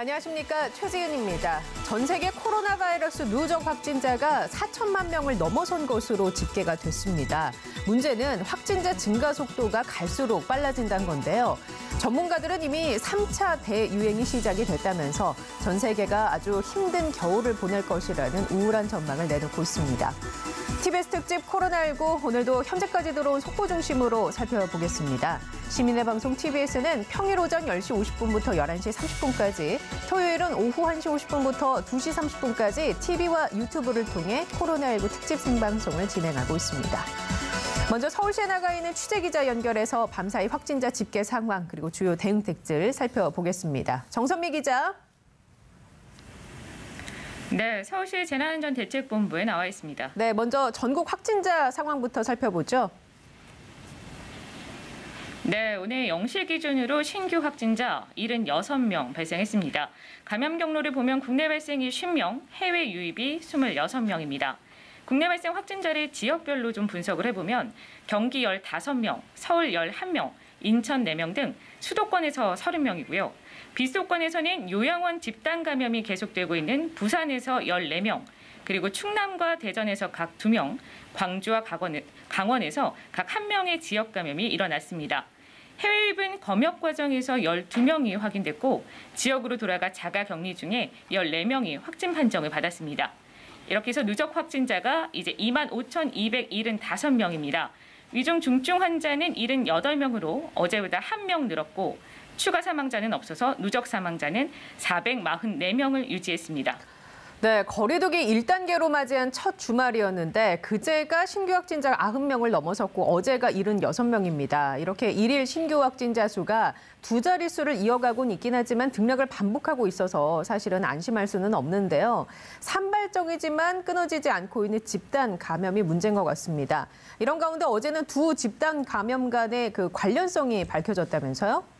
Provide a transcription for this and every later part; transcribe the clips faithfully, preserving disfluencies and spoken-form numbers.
안녕하십니까, 최지은입니다. 전 세계 코로나 바이러스 누적 확진자가 사천만 명을 넘어선 것으로 집계가 됐습니다. 문제는 확진자 증가 속도가 갈수록 빨라진다는 건데요. 전문가들은 이미 삼 차 대유행이 시작이 됐다면서 전 세계가 아주 힘든 겨울을 보낼 것이라는 우울한 전망을 내놓고 있습니다. 티비에스 특집 코로나십구, 오늘도 현재까지 들어온 속보 중심으로 살펴보겠습니다. 시민의 방송 티비에스는 평일 오전 열 시 오십 분부터 열한 시 삼십 분까지, 토요일은 오후 한 시 오십 분부터 두 시 삼십 분까지 티비와 유튜브를 통해 코로나십구 특집 생방송을 진행하고 있습니다. 먼저 서울시에 나가 있는 취재기자 연결해서 밤사이 확진자 집계 상황, 그리고 주요 대응책들 살펴보겠습니다. 정선미 기자. 네, 서울시 재난안전대책본부에 나와 있습니다. 네, 먼저 전국 확진자 상황부터 살펴보죠. 네, 오늘 영 시 기준으로 신규 확진자 칠십육 명 발생했습니다. 감염 경로를 보면 국내 발생이 십 명, 해외 유입이 이십육 명입니다. 국내 발생 확진자를 지역별로 좀 분석을 해보면 경기 십오 명, 서울 십일 명, 인천 네 명 등 수도권에서 삼십 명이고요. 비수도권에서는 요양원 집단 감염이 계속되고 있는 부산에서 십사 명, 그리고 충남과 대전에서 각 두 명, 광주와 강원에서 각 한 명의 지역 감염이 일어났습니다. 해외 유입은 검역 과정에서 십이 명이 확인됐고, 지역으로 돌아가 자가 격리 중에 십사 명이 확진 판정을 받았습니다. 이렇게 해서 누적 확진자가 이제 이만 오천이백칠십오 명입니다. 위중 중증 환자는 칠십팔 명으로 어제보다 한 명 늘었고, 추가 사망자는 없어서 누적 사망자는 사백사십사 명을 유지했습니다. 네, 거리두기 일 단계로 맞이한 첫 주말이었는데 그제가 신규 확진자가 구십 명을 넘어섰고 어제가 칠십육 명입니다. 이렇게 일일 신규 확진자 수가 두 자릿수를 이어가고는 있긴 하지만 등락을 반복하고 있어서 사실은 안심할 수는 없는데요. 산발적이지만 끊어지지 않고 있는 집단 감염이 문제인 것 같습니다. 이런 가운데 어제는 두 집단 감염 간의 그 관련성이 밝혀졌다면서요?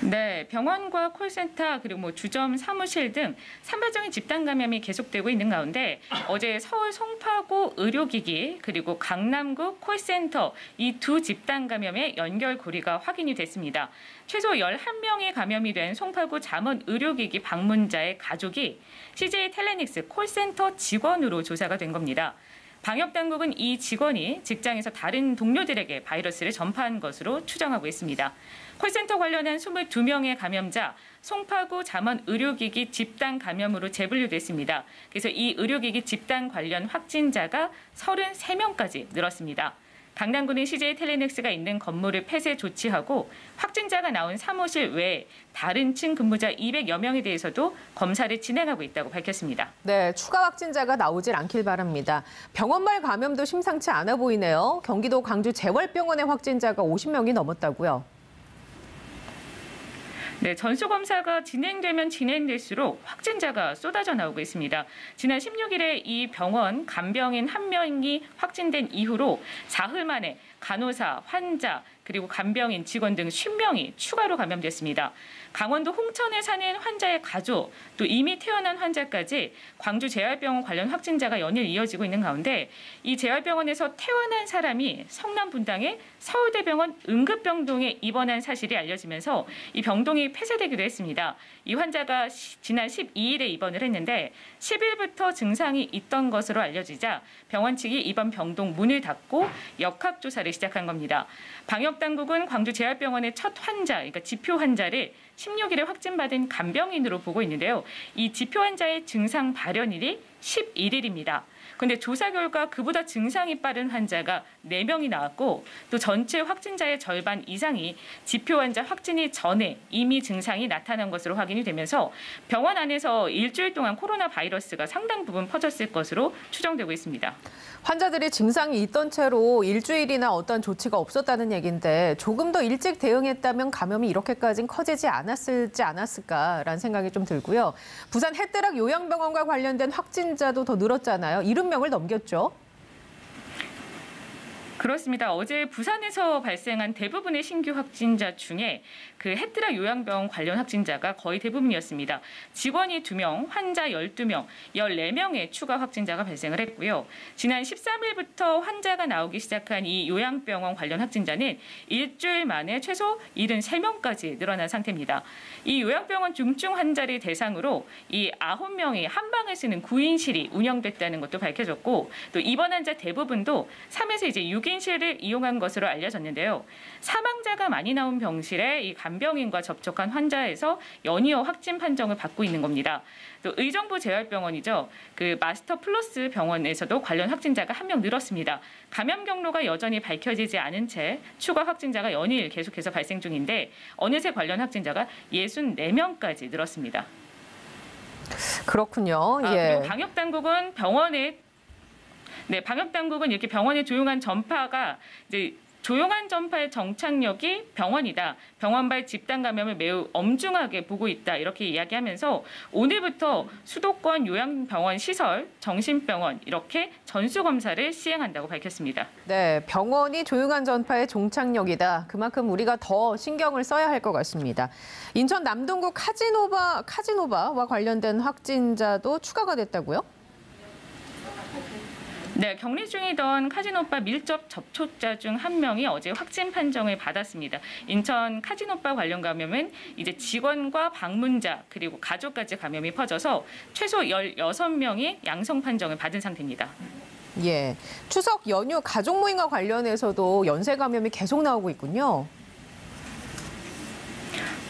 네, 병원과 콜센터 그리고 뭐 주점, 사무실 등 산발적인 집단 감염이 계속되고 있는 가운데 어제 서울 송파구 의료기기 그리고 강남구 콜센터 이 두 집단 감염의 연결고리가 확인이 됐습니다. 최소 십일 명이 감염이 된 송파구 잠원 의료기기 방문자의 가족이 씨제이 텔레넥스 콜센터 직원으로 조사가 된 겁니다. 방역당국은 이 직원이 직장에서 다른 동료들에게 바이러스를 전파한 것으로 추정하고 있습니다. 콜센터 관련한 이십이 명의 감염자, 송파구 잠원 의료기기 집단 감염으로 재분류됐습니다. 그래서 이 의료기기 집단 관련 확진자가 삼십삼 명까지 늘었습니다. 강남구는 씨제이 텔레넥스가 있는 건물을 폐쇄 조치하고 확진자가 나온 사무실 외에 다른 층 근무자 이백여 명에 대해서도 검사를 진행하고 있다고 밝혔습니다. 네, 추가 확진자가 나오질 않길 바랍니다. 병원발 감염도 심상치 않아 보이네요. 경기도 광주 재활병원의 확진자가 오십 명이 넘었다고요. 네, 전수검사가 진행되면 진행될수록 확진자가 쏟아져 나오고 있습니다. 지난 십육 일에 이 병원 간병인 한 명이 확진된 이후로 사흘 만에 간호사, 환자, 그리고 간병인, 직원 등 십 명이 추가로 감염됐습니다. 강원도 홍천에 사는 환자의 가족, 또 이미 태어난 환자까지 광주 재활병원 관련 확진자가 연일 이어지고 있는 가운데 이 재활병원에서 태어난 사람이 성남 분당의 서울대병원 응급병동에 입원한 사실이 알려지면서 이 병동이 폐쇄되기도 했습니다. 이 환자가 지난 십이 일에 입원을 했는데 십 일부터 증상이 있던 것으로 알려지자 병원 측이 이번 병동 문을 닫고 역학조사를 시작한 겁니다. 방역 당국은 광주 재활병원의 첫 환자, 그러니까 지표 환자를 십육 일에 확진받은 간병인으로 보고 있는데요. 이 지표 환자의 증상 발현일이 십일 일입니다. 그런데 조사 결과 그보다 증상이 빠른 환자가 네 명이 나왔고 또 전체 확진자의 절반 이상이 지표 환자 확진이 전에 이미 증상이 나타난 것으로 확인이 되면서 병원 안에서 일주일 동안 코로나 바이러스가 상당 부분 퍼졌을 것으로 추정되고 있습니다. 환자들이 증상이 있던 채로 일주일이나 어떤 조치가 없었다는 얘기인데 조금 더 일찍 대응했다면 감염이 이렇게까지는 커지지 않았을지 않았을까라는 생각이 좀 들고요. 부산 햇드락 요양병원과 관련된 확진자도 더 늘었잖아요. 칠십 명을 넘겼죠. 그렇습니다. 어제 부산에서 발생한 대부분의 신규 확진자 중에 그 헤트라 요양병 관련 확진자가 거의 대부분이었습니다. 직원이 두 명, 환자 열두 명, 열네 명의 추가 확진자가 발생을 했고요. 지난 십삼 일부터 환자가 나오기 시작한 이 요양병원 관련 확진자는 일주일 만에 최소 칠십삼 명까지 늘어난 상태입니다. 이 요양병원 중증 환자를 대상으로 이 아홉 명이 한 방을 쓰는 구인실이 운영됐다는 것도 밝혀졌고, 또 입원 환자 대부분도 삼에서 이제 육 인실을 이용한 것으로 알려졌는데요. 사망자가 많이 나온 병실에 이 간병인과 접촉한 환자에서 연이어 확진 판정을 받고 있는 겁니다. 또 의정부 재활병원이죠. 그 마스터 플러스 병원에서도 관련 확진자가 한 명 늘었습니다. 감염 경로가 여전히 밝혀지지 않은 채 추가 확진자가 연일 계속해서 발생 중인데 어느새 관련 확진자가 육십사 명까지 늘었습니다. 그렇군요. 예. 아, 그리고 방역 당국은 병원에 네, 방역 당국은 이렇게 병원의 조용한 전파가 이제 조용한 전파의 정착력이 병원이다. 병원발 집단 감염을 매우 엄중하게 보고 있다. 이렇게 이야기하면서 오늘부터 수도권 요양병원 시설, 정신병원 이렇게 전수검사를 시행한다고 밝혔습니다. 네, 병원이 조용한 전파의 정착력이다. 그만큼 우리가 더 신경을 써야 할 것 같습니다. 인천 남동구 카지노바, 카지노바와 관련된 확진자도 추가가 됐다고요? 네, 격리 중이던 카지노바 밀접 접촉자 중 한 명이 어제 확진 판정을 받았습니다. 인천 카지노바 관련 감염은 이제 직원과 방문자 그리고 가족까지 감염이 퍼져서 최소 십육 명이 양성 판정을 받은 상태입니다. 예, 추석 연휴 가족 모임과 관련해서도 연쇄 감염이 계속 나오고 있군요.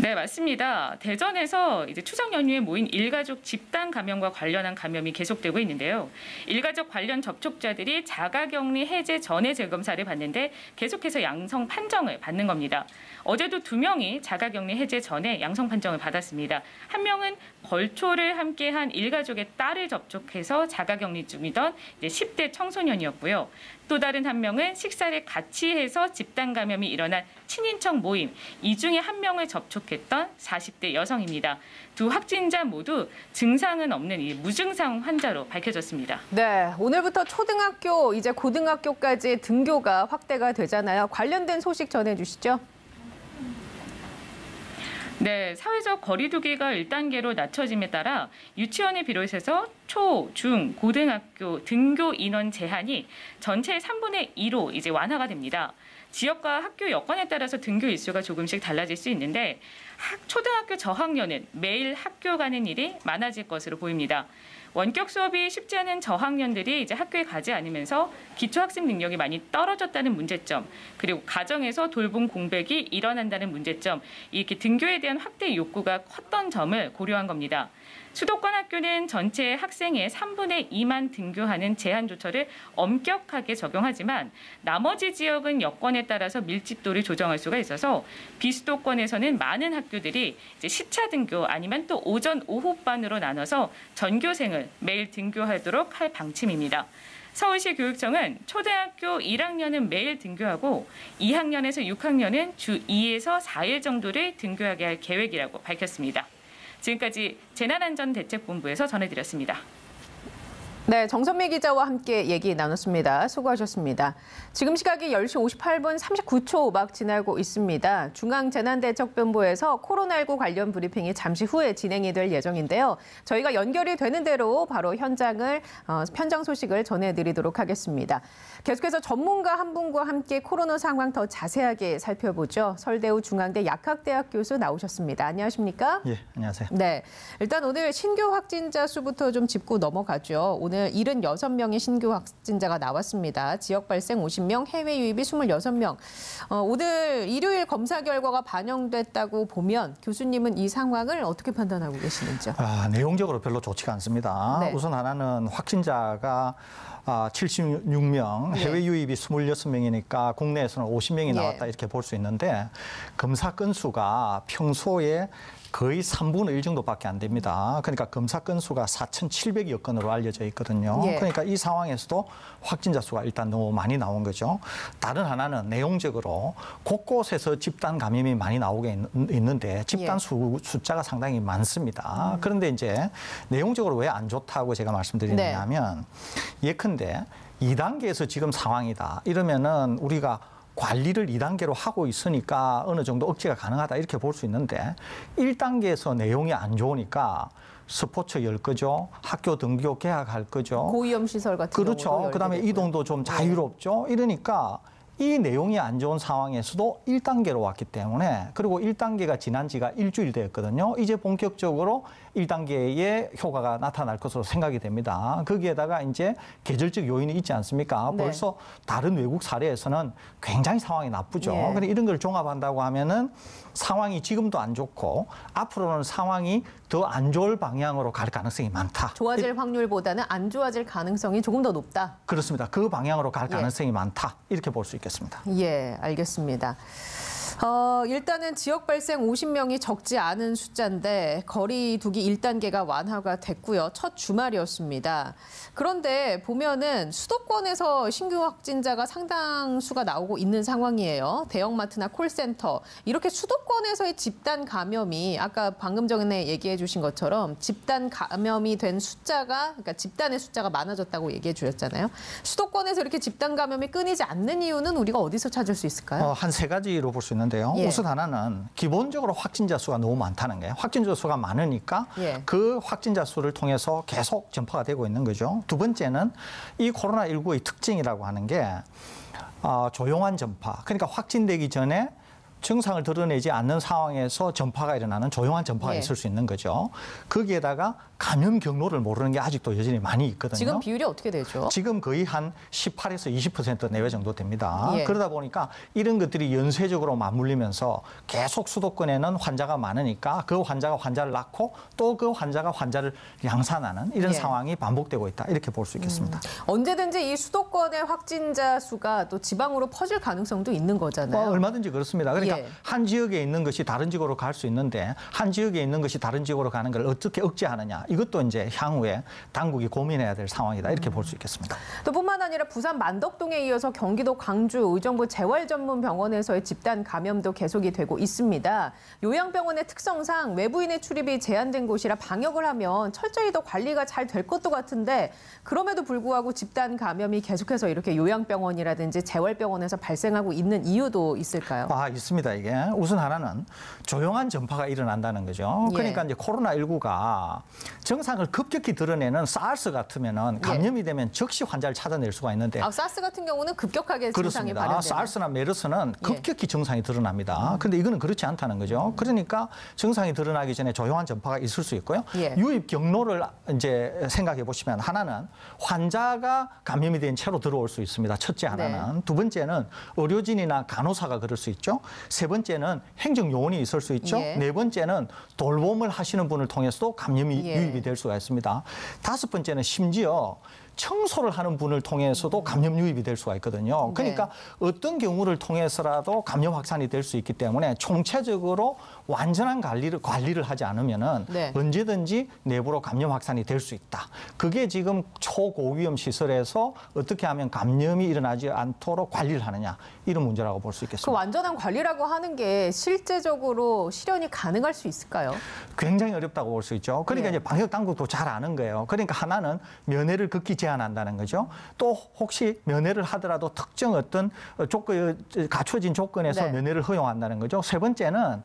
네, 맞습니다. 대전에서 이제 추석 연휴에 모인 일가족 집단 감염과 관련한 감염이 계속되고 있는데요. 일가족 관련 접촉자들이 자가격리 해제 전에 재검사를 받는데 계속해서 양성 판정을 받는 겁니다. 어제도 두 명이 자가격리 해제 전에 양성 판정을 받았습니다. 한 명은 벌초를 함께한 일가족의 딸을 접촉해서 자가격리 중이던 이제 십 대 청소년이었고요. 또 다른 한 명은 식사를 같이 해서 집단 감염이 일어난 친인척 모임, 이 중에 한 명을 접촉했던 사십 대 여성입니다. 두 확진자 모두 증상은 없는 이 무증상 환자로 밝혀졌습니다. 네, 오늘부터 초등학교, 이제 고등학교까지 등교가 확대가 되잖아요. 관련된 소식 전해주시죠. 네, 사회적 거리 두기가 일 단계로 낮춰짐에 따라 유치원을 비롯해서 초, 중, 고등학교 등교 인원 제한이 전체의 삼분의 이로 이제 완화가 됩니다. 지역과 학교 여건에 따라서 등교 일수가 조금씩 달라질 수 있는데 초등학교 저학년은 매일 학교 가는 일이 많아질 것으로 보입니다. 원격 수업이 쉽지 않은 저학년들이 이제 학교에 가지 않으면서 기초학습 능력이 많이 떨어졌다는 문제점, 그리고 가정에서 돌봄 공백이 일어난다는 문제점, 이렇게 등교에 대한 확대 욕구가 컸던 점을 고려한 겁니다. 수도권 학교는 전체 학생의 삼분의 이만 등교하는 제한 조처를 엄격하게 적용하지만 나머지 지역은 여건에 따라서 밀집도를 조정할 수가 있어서 비수도권에서는 많은 학교들이 이제 시차 등교 아니면 또 오전, 오후반으로 나눠서 전교생을 매일 등교하도록 할 방침입니다. 서울시 교육청은 초등학교 일 학년은 매일 등교하고 이 학년에서 육 학년은 주 이에서 사 일 정도를 등교하게 할 계획이라고 밝혔습니다. 지금까지 재난안전대책본부에서 전해드렸습니다. 네, 정선미 기자와 함께 얘기 나눴습니다. 수고하셨습니다. 지금 시각이 열 시 오십팔 분 삼십구 초 막 지나고 있습니다. 중앙재난대책본부에서 코로나십구 관련 브리핑이 잠시 후에 진행이 될 예정인데요. 저희가 연결이 되는 대로 바로 현장을, 어, 현장 소식을 전해드리도록 하겠습니다. 계속해서 전문가 한 분과 함께 코로나 상황 더 자세하게 살펴보죠. 설대우 중앙대 약학대학 교수 나오셨습니다. 안녕하십니까? 예, 안녕하세요. 네, 일단 오늘 신규 확진자 수부터 좀 짚고 넘어가죠. 오늘 오늘 칠십육 명의 신규 확진자가 나왔습니다. 지역 발생 오십 명, 해외 유입이 이십육 명. 어, 오늘 일요일 검사 결과가 반영됐다고 보면 교수님은 이 상황을 어떻게 판단하고 계시는지요? 아, 내용적으로 별로 좋지가 않습니다. 네. 우선 하나는 확진자가 아, 칠십육 명, 해외 예. 유입이 이십육 명이니까 국내에서는 오십 명이 나왔다 예. 이렇게 볼 수 있는데 검사 건수가 평소에 거의 삼분의 일 정도밖에 안 됩니다. 그러니까 검사 건수가 사천칠백여 건으로 알려져 있거든요. 예. 그러니까 이 상황에서도 확진자 수가 일단 너무 많이 나온 거죠. 다른 하나는 내용적으로 곳곳에서 집단 감염이 많이 나오게 있는데 집단 예. 수, 숫자가 상당히 많습니다. 음. 그런데 이제 내용적으로 왜 안 좋다고 제가 말씀드리느냐 하면 네. 예컨대 이 단계에서 지금 상황이다. 이러면은 우리가 관리를 이 단계로 하고 있으니까 어느 정도 억제가 가능하다 이렇게 볼 수 있는데 일 단계에서 내용이 안 좋으니까 스포츠 열 거죠. 학교 등교 개학할 거죠. 고위험 시설 같은 경우도 열리겠고요. 그렇죠. 그다음에 이동도 좀 자유롭죠. 이러니까 이 내용이 안 좋은 상황에서도 일 단계로 왔기 때문에 그리고 일 단계가 지난 지가 일주일 됐거든요. 이제 본격적으로 일 단계의 효과가 나타날 것으로 생각이 됩니다. 거기에다가 이제 계절적 요인이 있지 않습니까? 네. 벌써 다른 외국 사례에서는 굉장히 상황이 나쁘죠. 예. 그런데 이런 걸 종합한다고 하면은 상황이 지금도 안 좋고 앞으로는 상황이 더 안 좋을 방향으로 갈 가능성이 많다. 좋아질 확률보다는 안 좋아질 가능성이 조금 더 높다. 그렇습니다. 그 방향으로 갈 가능성이 예. 많다. 이렇게 볼 수 있습니다. 겠습니다. 예, 알겠습니다. 어, 일단은 지역 발생 오십 명이 적지 않은 숫자인데 거리 두기 일 단계가 완화가 됐고요. 첫 주말이었습니다. 그런데 보면은 수도권에서 신규 확진자가 상당수가 나오고 있는 상황이에요. 대형마트나 콜센터 이렇게 수도권에서의 집단 감염이 아까 방금 전에 얘기해 주신 것처럼 집단 감염이 된 숫자가 그러니까 집단의 숫자가 많아졌다고 얘기해 주셨잖아요. 수도권에서 이렇게 집단 감염이 끊이지 않는 이유는 우리가 어디서 찾을 수 있을까요? 어, 한 세 가지로 볼 수 있는데 데요. 예. 우선 하나는 기본적으로 확진자 수가 너무 많다는 거예요. 확진자 수가 많으니까 예. 그 확진자 수를 통해서 계속 전파가 되고 있는 거죠. 두 번째는 이 코로나십구의 특징이라고 하는 게 어, 조용한 전파. 그러니까 확진되기 전에 증상을 드러내지 않는 상황에서 전파가 일어나는 조용한 전파가 예. 있을 수 있는 거죠. 거기에다가 감염 경로를 모르는 게 아직도 여전히 많이 있거든요. 지금 비율이 어떻게 되죠? 지금 거의 한 십팔에서 이십 퍼센트 내외 정도 됩니다. 예. 그러다 보니까 이런 것들이 연쇄적으로 맞물리면서 계속 수도권에는 환자가 많으니까 그 환자가 환자를 낳고 또 그 환자가 환자를 양산하는 이런 예. 상황이 반복되고 있다. 이렇게 볼 수 있겠습니다. 음. 언제든지 이 수도권의 확진자 수가 또 지방으로 퍼질 가능성도 있는 거잖아요. 어, 얼마든지 그렇습니다. 그러니까 예. 한 지역에 있는 것이 다른 지역으로 갈 수 있는데 한 지역에 있는 것이 다른 지역으로 가는 걸 어떻게 억제하느냐 이것도 이제 향후에 당국이 고민해야 될 상황이다 이렇게 볼 수 있겠습니다. 또 뿐만 아니라 부산 만덕동에 이어서 경기도 광주 의정부 재활전문병원에서의 집단 감염도 계속이 되고 있습니다. 요양병원의 특성상 외부인의 출입이 제한된 곳이라 방역을 하면 철저히 더 관리가 잘 될 것도 같은데 그럼에도 불구하고 집단 감염이 계속해서 이렇게 요양병원이라든지 재활병원에서 발생하고 있는 이유도 있을까요? 아, 있습니다. 이게 우선 하나는 조용한 전파가 일어난다는 거죠. 예. 그러니까 이제 코로나십구가 증상을 급격히 드러내는 사스 같으면은 감염이 예. 되면 즉시 환자를 찾아낼 수가 있는데 아, 사스 같은 경우는 급격하게 증상이 발현돼요. 사스나 메르스는 급격히 예. 증상이 드러납니다. 근데 이거는 그렇지 않다는 거죠. 그러니까 증상이 드러나기 전에 조용한 전파가 있을 수 있고요. 예. 유입 경로를 이제 생각해 보시면 하나는 환자가 감염이 된 채로 들어올 수 있습니다. 첫째 하나는 네. 두 번째는 의료진이나 간호사가 그럴 수 있죠. 세 번째는 행정요원이 있을 수 있죠. 예. 네 번째는 돌봄을 하시는 분을 통해서도 감염이 예. 유입이 될 수가 있습니다. 다섯 번째는 심지어 청소를 하는 분을 통해서도 감염 유입이 될 수가 있거든요. 그러니까 네. 어떤 경우를 통해서라도 감염 확산이 될 수 있기 때문에 총체적으로 완전한 관리를, 관리를 하지 않으면은 네. 언제든지 내부로 감염 확산이 될 수 있다. 그게 지금 초고위험 시설에서 어떻게 하면 감염이 일어나지 않도록 관리를 하느냐 이런 문제라고 볼 수 있겠습니다. 그 완전한 관리라고 하는 게 실제적으로 실현이 가능할 수 있을까요? 굉장히 어렵다고 볼 수 있죠. 그러니까 네. 이제 방역 당국도 잘 아는 거예요. 그러니까 하나는 면회를 극히 제한한다는 거죠. 또 혹시 면회를 하더라도 특정 어떤 조건, 갖춰진 조건에서 네. 면회를 허용한다는 거죠. 세 번째는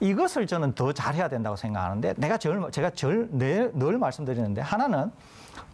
이것을 저는 더 잘해야 된다고 생각하는데 내가 절, 제가 절, 늘, 늘 말씀드리는데 하나는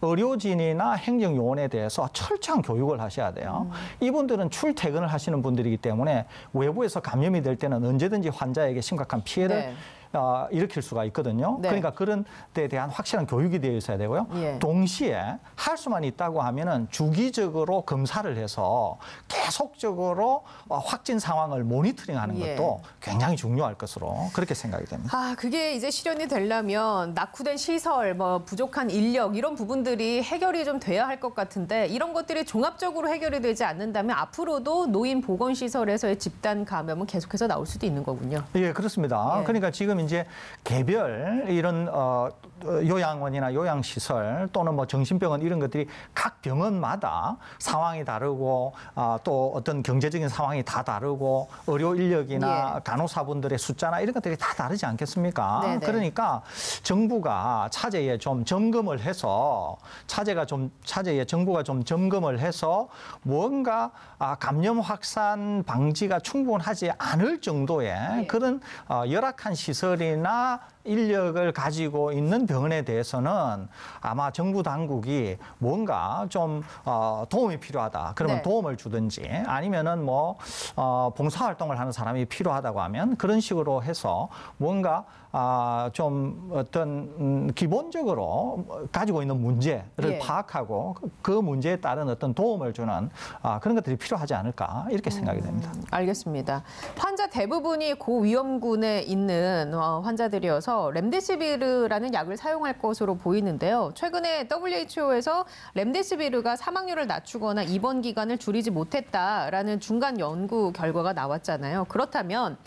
의료진이나 행정요원에 대해서 철저한 교육을 하셔야 돼요. 음. 이분들은 출퇴근을 하시는 분들이기 때문에 외부에서 감염이 될 때는 언제든지 환자에게 심각한 피해를 네. 어, 일으킬 수가 있거든요. 네. 그러니까 그런 데에 대한 확실한 교육이 되어 있어야 되고요. 예. 동시에 할 수만 있다고 하면은 주기적으로 검사를 해서 계속적으로 확진 상황을 모니터링하는 것도 예. 굉장히 중요할 것으로 그렇게 생각이 됩니다. 아, 그게 이제 실현이 되려면 낙후된 시설, 뭐 부족한 인력 이런 부분들이 해결이 좀 돼야 할 것 같은데 이런 것들이 종합적으로 해결이 되지 않는다면 앞으로도 노인 보건 시설에서의 집단 감염은 계속해서 나올 수도 있는 거군요. 예, 그렇습니다. 예. 그러니까 지금 이제 개별 이런 어 요양원이나 요양시설 또는 뭐 정신병원 이런 것들이 각 병원마다 상황이 다르고 아, 또 어떤 경제적인 상황이 다 다르고 의료 인력이나 예. 간호사분들의 숫자나 이런 것들이 다 다르지 않겠습니까? 네네. 그러니까 정부가 차제에 좀 점검을 해서 차제가 좀 차제에 정부가 좀 점검을 해서 뭔가 아, 감염 확산 방지가 충분하지 않을 정도의 예. 그런 어, 열악한 시설이나 인력을 가지고 있는 병원에 대해서는 아마 정부 당국이 뭔가 좀 어, 도움이 필요하다. 그러면 네. 도움을 주든지 아니면은 뭐 어, 봉사활동을 하는 사람이 필요하다고 하면 그런 식으로 해서 뭔가 아, 좀 어떤 음, 기본적으로 가지고 있는 문제를 예. 파악하고 그 문제에 따른 어떤 도움을 주는 아, 그런 것들이 필요하지 않을까 이렇게 생각이 됩니다. 음, 알겠습니다. 환자 대부분이 고위험군에 있는 어, 환자들이어서 렘데시비르라는 약을 사용할 것으로 보이는데요. 최근에 더블유에이치오에서 렘데시비르가 사망률을 낮추거나 입원 기간을 줄이지 못했다라는 중간 연구 결과가 나왔잖아요. 그렇다면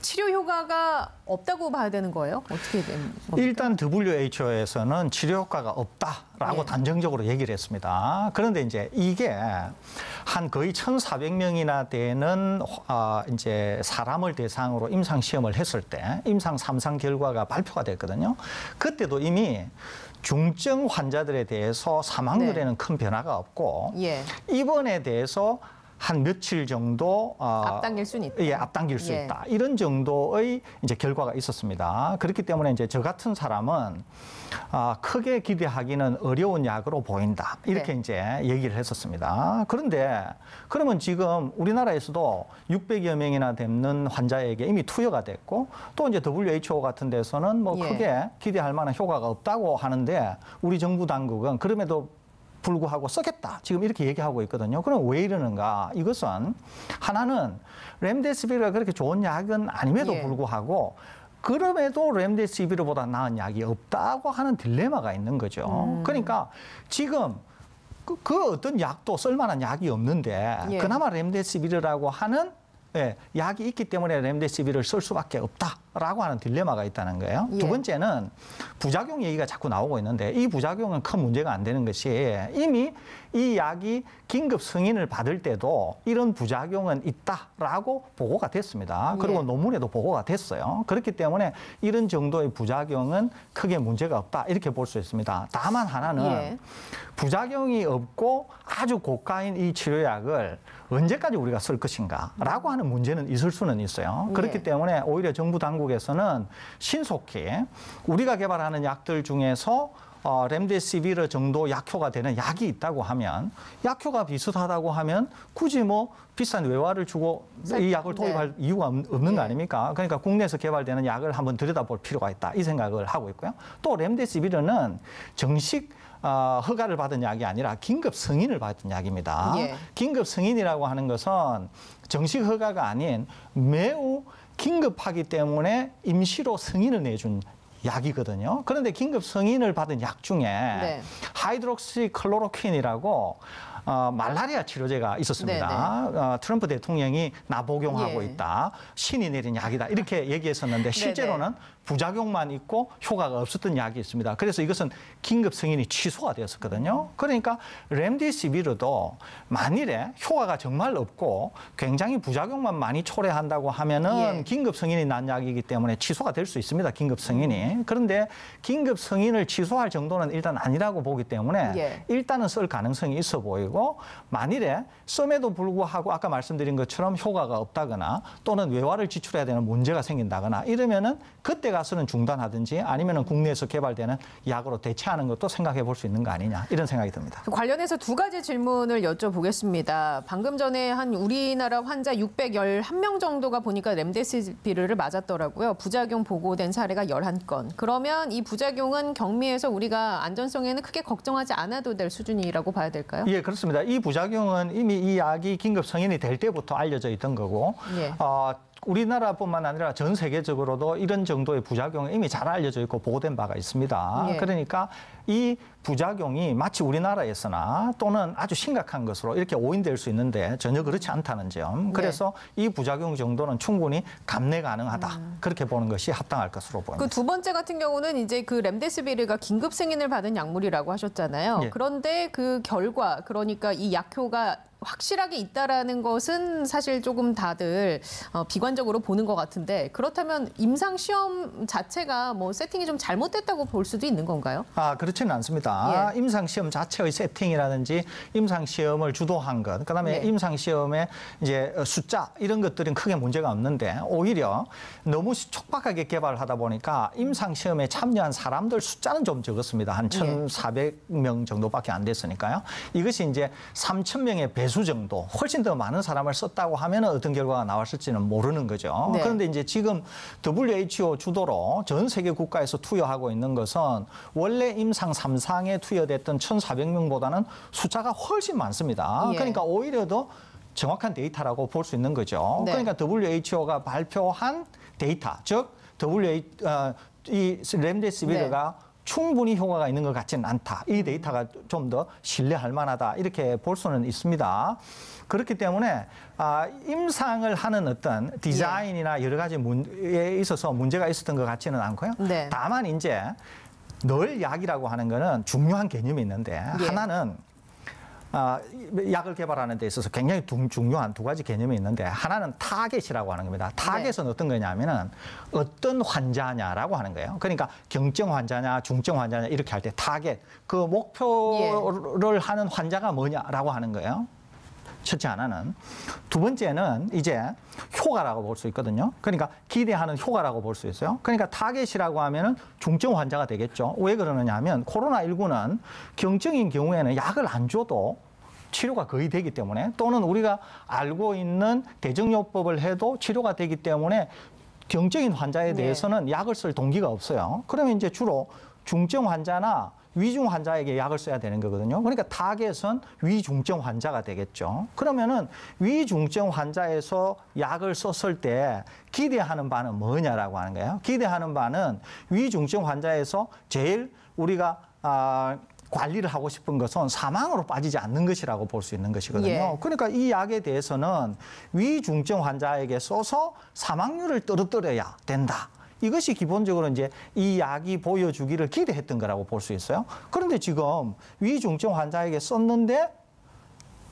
치료 효과가 없다고 봐야 되는 거예요? 어떻게 됩니까? 일단 더블유에이치오에서는 치료 효과가 없다라고 예. 단정적으로 얘기를 했습니다. 그런데 이제 이게 한 거의 천사백 명이나 되는 어, 이제 사람을 대상으로 임상 시험을 했을 때 임상 삼 상 결과가 발표가 됐거든요. 그때도 이미 중증 환자들에 대해서 사망률에는 네. 큰 변화가 없고 예. 입원에 대해서 한 며칠 정도 어, 앞당길 수 있다. 예, 앞당길 수 예. 있다. 이런 정도의 이제 결과가 있었습니다. 그렇기 때문에 이제 저 같은 사람은 아, 크게 기대하기는 어려운 약으로 보인다. 이렇게 네. 이제 얘기를 했었습니다. 그런데 그러면 지금 우리나라에서도 육백여 명이나 되는 환자에게 이미 투여가 됐고 또 이제 더블유에이치오 같은 데서는 뭐 예. 크게 기대할 만한 효과가 없다고 하는데 우리 정부 당국은 그럼에도 불구하고 쓰겠다. 지금 이렇게 얘기하고 있거든요. 그럼 왜 이러는가? 이것은 하나는 렘데시비르가 그렇게 좋은 약은 아님에도 예. 불구하고 그럼에도 렘데시비르보다 나은 약이 없다고 하는 딜레마가 있는 거죠. 음. 그러니까 지금 그, 그 어떤 약도 쓸만한 약이 없는데 예. 그나마 렘데시비르라고 하는 예, 약이 있기 때문에 렘데시비르를 쓸 수밖에 없다라고 하는 딜레마가 있다는 거예요. 예. 두 번째는 부작용 얘기가 자꾸 나오고 있는데 이 부작용은 큰 문제가 안 되는 것이 이미 이 약이 긴급 승인을 받을 때도 이런 부작용은 있다라고 보고가 됐습니다. 그리고 예. 논문에도 보고가 됐어요. 그렇기 때문에 이런 정도의 부작용은 크게 문제가 없다 이렇게 볼 수 있습니다. 다만 하나는 예. 부작용이 없고 아주 고가인 이 치료약을 언제까지 우리가 쓸 것인가라고 하는 문제는 있을 수는 있어요. 그렇기 예. 때문에 오히려 정부 당국에서는 신속히 우리가 개발하는 약들 중에서 어, 렘데시비르 정도 약효가 되는 약이 있다고 하면 약효가 비슷하다고 하면 굳이 뭐 비싼 외화를 주고 이 약을 도입할 네. 이유가 없는 네. 거 아닙니까? 그러니까 국내에서 개발되는 약을 한번 들여다볼 필요가 있다 이 생각을 하고 있고요. 또 렘데시비르는 정식 어, 허가를 받은 약이 아니라 긴급 승인을 받은 약입니다. 예. 긴급 승인이라고 하는 것은 정식 허가가 아닌 매우 긴급하기 때문에 임시로 승인을 내준 약이거든요. 그런데 긴급 승인을 받은 약 중에 네. 하이드록시 클로로퀸이라고 어, 말라리아 치료제가 있었습니다. 어, 트럼프 대통령이 나 복용하고 예. 있다. 신이 내린 약이다. 이렇게 얘기했었는데 실제로는 네네. 부작용만 있고 효과가 없었던 약이 있습니다. 그래서 이것은 긴급 승인이 취소가 되었었거든요. 그러니까 렘데시비르도 만일에 효과가 정말 없고 굉장히 부작용만 많이 초래한다고 하면은 예. 긴급 승인이 난 약이기 때문에 취소가 될 수 있습니다. 긴급 승인이. 그런데 긴급 승인을 취소할 정도는 일단 아니라고 보기 때문에 예. 일단은 쓸 가능성이 있어 보이고 만일에 썸에도 불구하고 아까 말씀드린 것처럼 효과가 없다거나 또는 외화를 지출해야 되는 문제가 생긴다거나 이러면은 그때 가서는 중단하든지 아니면은 국내에서 개발되는 약으로 대체하는 것도 생각해 볼 수 있는 거 아니냐 이런 생각이 듭니다. 관련해서 두 가지 질문을 여쭤보겠습니다. 방금 전에 한 우리나라 환자 육백십일 명 정도가 보니까 렘데시비르를 맞았더라고요. 부작용 보고된 사례가 열한 건. 그러면 이 부작용은 경미해서 우리가 안전성에는 크게 걱정하지 않아도 될 수준이라고 봐야 될까요? 예, 그렇습니다. 이 부작용은 이미 이 약이 긴급 승인이 될 때부터 알려져 있던 거고 예. 어, 우리나라뿐만 아니라 전 세계적으로도 이런 정도의 부작용이 이미 잘 알려져 있고 보고된 바가 있습니다. 예. 그러니까 이 부작용이 마치 우리나라에서나 또는 아주 심각한 것으로 이렇게 오인될 수 있는데 전혀 그렇지 않다는 점. 그래서 예. 이 부작용 정도는 충분히 감내 가능하다. 음. 그렇게 보는 것이 합당할 것으로 보입니다. 그 두 번째 같은 경우는 이제 그 램데시비르가 긴급 승인을 받은 약물이라고 하셨잖아요. 예. 그런데 그 결과, 그러니까 이 약효가 확실하게 있다라는 것은 사실 조금 다들 비관적으로 보는 것 같은데, 그렇다면 임상 시험 자체가 뭐 세팅이 좀 잘못됐다고 볼 수도 있는 건가요? 아, 그렇지는 않습니다. 예. 임상 시험 자체의 세팅이라든지 임상 시험을 주도한 것, 그다음에 예. 임상 시험의 이제 숫자 이런 것들은 크게 문제가 없는데, 오히려 너무 촉박하게 개발하다 보니까 임상 시험에 참여한 사람들 숫자는 좀 적었습니다. 한 천사백 명 정도밖에 안 됐으니까요. 이것이 이제 삼천 명의 배수 정도, 훨씬 더 많은 사람을 썼다고 하면 어떤 결과가 나왔을지는 모르는 거죠. 네. 그런데 이제 지금 더블유에이치오 주도로 전 세계 국가에서 투여하고 있는 것은 원래 임상 삼 상에 투여됐던 천사백 명보다는 숫자가 훨씬 많습니다. 예. 그러니까 오히려 더 정확한 데이터라고 볼 수 있는 거죠. 네. 그러니까 더블유에이치오가 발표한 데이터, 즉 더블유에이치오 어, 이 램데시비르가 네. 충분히 효과가 있는 것 같지는 않다. 이 데이터가 좀 더 신뢰할 만하다. 이렇게 볼 수는 있습니다. 그렇기 때문에 아, 임상을 하는 어떤 디자인이나 여러 가지 문제에 있어서 문제가 있었던 것 같지는 않고요. 네. 다만 이제 늘 약이라고 하는 거는 중요한 개념이 있는데 예. 하나는 아, 약을 개발하는 데 있어서 굉장히 두, 중요한 두 가지 개념이 있는데, 하나는 타겟이라고 하는 겁니다. 타겟은 네. 어떤 거냐면은 어떤 환자냐라고 하는 거예요. 그러니까 경증 환자냐, 중증 환자냐 이렇게 할 때 타겟, 그 목표를 예. 하는 환자가 뭐냐라고 하는 거예요. 첫째 하나는. 두 번째는 이제 효과라고 볼 수 있거든요. 그러니까 기대하는 효과라고 볼 수 있어요. 그러니까 타겟이라고 하면은 중증 환자가 되겠죠. 왜 그러느냐 하면 코로나십구는 경증인 경우에는 약을 안 줘도 치료가 거의 되기 때문에, 또는 우리가 알고 있는 대증요법을 해도 치료가 되기 때문에 경증인 환자에 대해서는 네. 약을 쓸 동기가 없어요. 그러면 이제 주로 중증 환자나 위중 환자에게 약을 써야 되는 거거든요. 그러니까 타겟은 위중증 환자가 되겠죠. 그러면은 위중증 환자에서 약을 썼을 때 기대하는 바는 뭐냐라고 하는 거예요. 기대하는 바는 위중증 환자에서 제일 우리가 아, 관리를 하고 싶은 것은 사망으로 빠지지 않는 것이라고 볼 수 있는 것이거든요. 예. 그러니까 이 약에 대해서는 위중증 환자에게 써서 사망률을 떨어뜨려야 된다. 이것이 기본적으로 이제 이 약이 보여주기를 기대했던 거라고 볼 수 있어요. 그런데 지금 위중증 환자에게 썼는데